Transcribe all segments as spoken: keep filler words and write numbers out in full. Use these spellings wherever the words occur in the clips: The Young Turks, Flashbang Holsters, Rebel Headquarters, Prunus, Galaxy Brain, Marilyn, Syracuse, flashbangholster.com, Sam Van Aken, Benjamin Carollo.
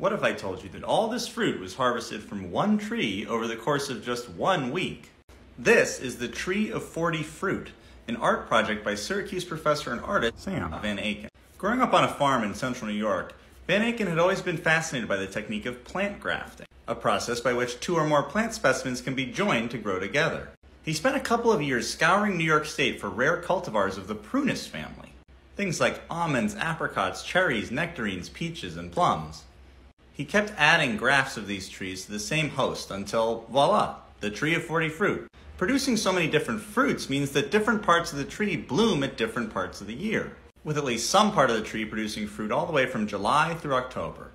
What if I told you that all this fruit was harvested from one tree over the course of just one week? This is the Tree of forty Fruit, an art project by Syracuse professor and artist Sam Van Aken. Growing up on a farm in central New York, Van Aken had always been fascinated by the technique of plant grafting, a process by which two or more plant specimens can be joined to grow together. He spent a couple of years scouring New York State for rare cultivars of the Prunus family, things like almonds, apricots, cherries, nectarines, peaches, and plums. He kept adding grafts of these trees to the same host until, voila, the Tree of forty Fruit. Producing so many different fruits means that different parts of the tree bloom at different parts of the year, with at least some part of the tree producing fruit all the way from July through October.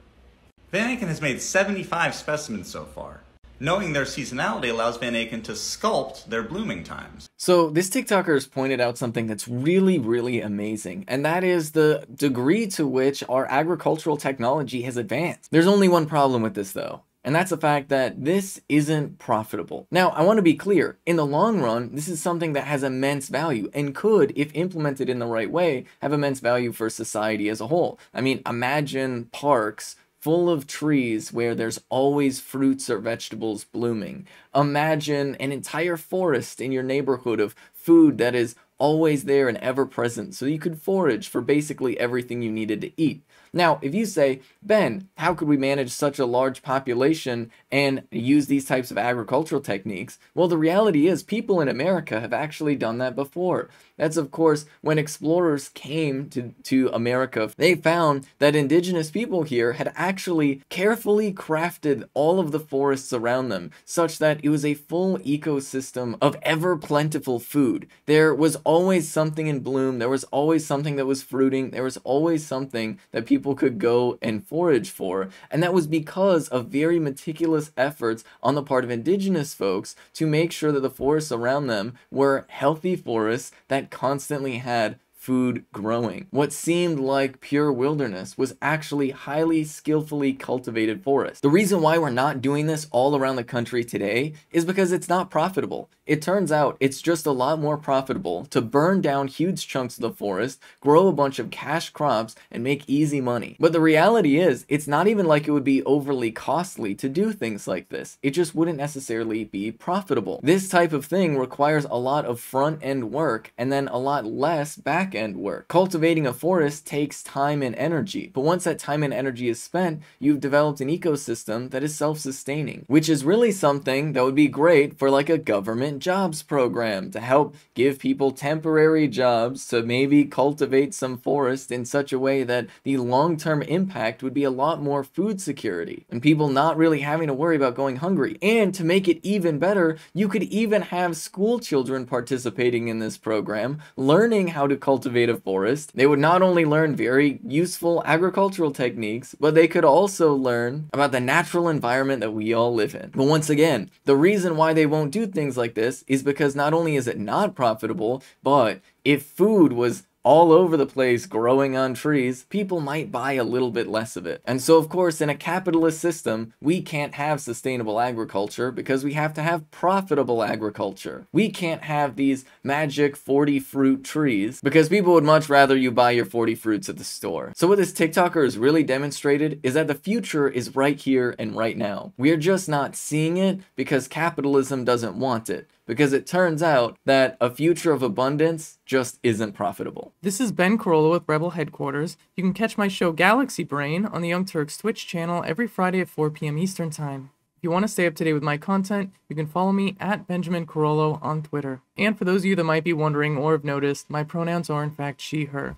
Van Aken has made seventy-five specimens so far. Knowing their seasonality allows Van Aken to sculpt their blooming times. So this TikToker has pointed out something that's really, really amazing, and that is the degree to which our agricultural technology has advanced. There's only one problem with this, though. And that's the fact that this isn't profitable. Now, I want to be clear, in the long run, this is something that has immense value and could, if implemented in the right way, have immense value for society as a whole. I mean, imagine parks full of trees where there's always fruits or vegetables blooming. Imagine an entire forest in your neighborhood of food that is always there and ever present, so you could forage for basically everything you needed to eat. Now, if you say, Ben, how could we manage such a large population and use these types of agricultural techniques? Well, the reality is people in America have actually done that before. That's, of course, when explorers came to, to America, they found that indigenous people here had actually carefully crafted all of the forests around them, such that it was a full ecosystem of ever-plentiful food. There was always something in bloom, there was always something that was fruiting, there was always something that people could go and forage for, and that was because of very meticulous efforts on the part of indigenous folks to make sure that the forests around them were healthy forests that constantly had food growing. What seemed like pure wilderness was actually highly skillfully cultivated forest. The reason why we're not doing this all around the country today is because it's not profitable. It turns out it's just a lot more profitable to burn down huge chunks of the forest, grow a bunch of cash crops, and make easy money. But the reality is, it's not even like it would be overly costly to do things like this. It just wouldn't necessarily be profitable. This type of thing requires a lot of front-end work and then a lot less back-end end work. Cultivating a forest takes time and energy, but once that time and energy is spent, you've developed an ecosystem that is self-sustaining, which is really something that would be great for like a government jobs program to help give people temporary jobs to maybe cultivate some forest in such a way that the long-term impact would be a lot more food security and people not really having to worry about going hungry. And to make it even better, you could even have school children participating in this program, learning how to cultivate a forest. They would not only learn very useful agricultural techniques, but they could also learn about the natural environment that we all live in. But once again, the reason why they won't do things like this is because not only is it not profitable, but if food was all over the place growing on trees, people might buy a little bit less of it. And so of course, in a capitalist system, we can't have sustainable agriculture because we have to have profitable agriculture. We can't have these magic forty fruit trees because people would much rather you buy your forty fruits at the store. So what this TikToker has really demonstrated is that the future is right here and right now. We're just not seeing it because capitalism doesn't want it. Because it turns out that a future of abundance just isn't profitable. This is Ben Carollo with Rebel Headquarters. You can catch my show Galaxy Brain on the Young Turks Twitch channel every Friday at four p m Eastern Time. If you want to stay up to date with my content, you can follow me at Benjamin Carollo on Twitter. And for those of you that might be wondering or have noticed, my pronouns are in fact she, her.